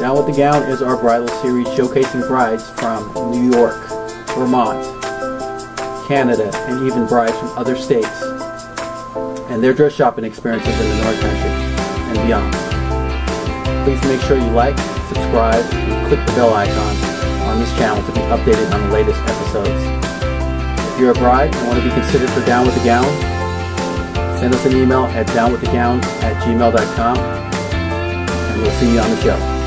Down with the Gown is our bridal series showcasing brides from New York, Vermont, Canada, and even brides from other states and their dress shopping experiences in the North Country and beyond. Please make sure you like, subscribe, and click the bell icon on this channel to be updated on the latest episodes. If you're a bride and want to be considered for Down with the Gown, send us an email at downwiththegown@gmail.com, and we'll see you on the show.